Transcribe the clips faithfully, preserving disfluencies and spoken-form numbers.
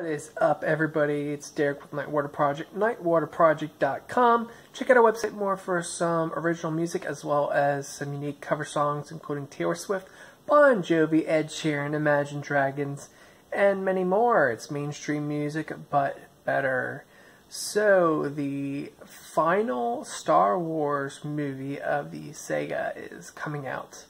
What is up, everybody? It's Derek with Nightwater Project, nightwater project dot com. Check out our website more for some original music as well as some unique cover songs, including Taylor Swift, Bon Jovi, Ed Sheeran, Imagine Dragons, and many more. It's mainstream music, but better. So, the final Star Wars movie of the Sega is coming out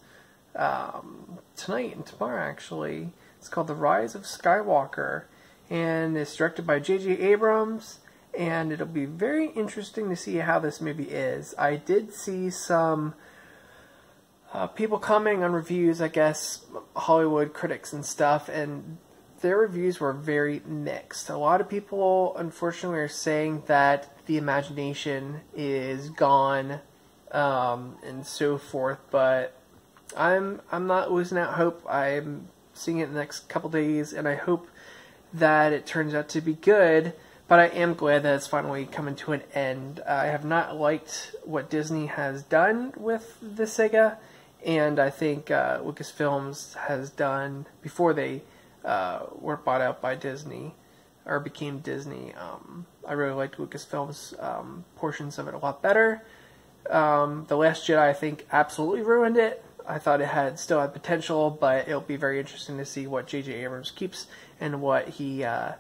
um, tonight and tomorrow, actually. It's called The Rise of Skywalker. And it's directed by J J Abrams, and it'll be very interesting to see how this movie is. I did see some uh, people commenting on reviews, I guess, Hollywood critics and stuff, and their reviews were very mixed. A lot of people, unfortunately, are saying that the imagination is gone um, and so forth, but I'm, I'm not losing out hope. I'm seeing it in the next couple days, and I hope that it turns out to be good, but I am glad that it's finally coming to an end. I have not liked what Disney has done with the Sega, and I think uh, Lucasfilm has done, before they uh, were bought out by Disney, or became Disney, um, I really liked Lucasfilm's um, portions of it a lot better. Um, The Last Jedi, I think, absolutely ruined it. I thought it had still had potential, but it'll be very interesting to see what J J Abrams keeps and what he uh,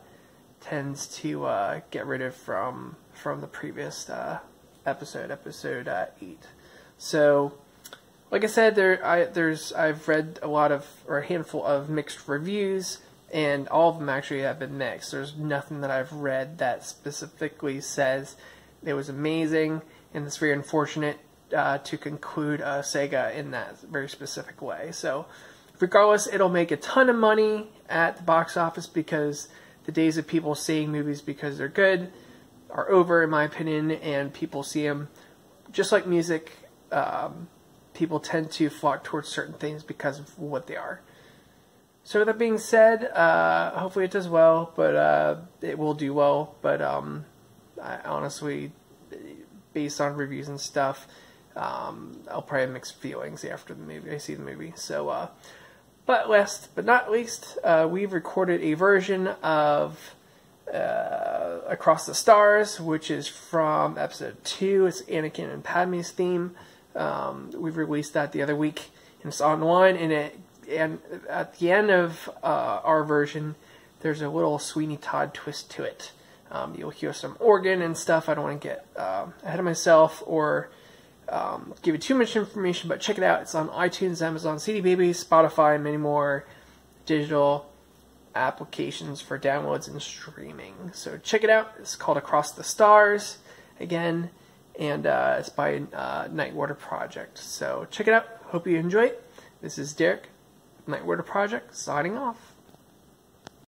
tends to uh, get rid of from from the previous uh, episode, episode uh, eight. So, like I said, there I, there's I've read a lot of or a handful of mixed reviews, and all of them actually have been mixed. There's nothing that I've read that specifically says it was amazing, and it's very unfortunate Uh, to conclude uh, Sega in that very specific way. So regardless, it'll make a ton of money at the box office because the days of people seeing movies because they're good are over, in my opinion, and people see them just like music. Um, people tend to flock towards certain things because of what they are. So with that being said, uh, hopefully it does well, but uh, it will do well, but um, I honestly, based on reviews and stuff, Um, I'll probably have mixed feelings after the movie. I see the movie. So, uh, but last but not least, uh, we've recorded a version of uh, Across the Stars, which is from episode two. It's Anakin and Padme's theme. Um, we've released that the other week, and it's online. And it and at the end of uh, our version, there's a little Sweeney Todd twist to it. Um, you'll hear some organ and stuff. I don't want to get uh, ahead of myself or Um, give you too much information, but check it out. It's on iTunes, Amazon, C D Baby, Spotify, and many more digital applications for downloads and streaming. So check it out. It's called Across the Stars, again, and uh, it's by uh, Nightwater Project. So check it out. Hope you enjoy it. This is Derek, Nightwater Project, signing off.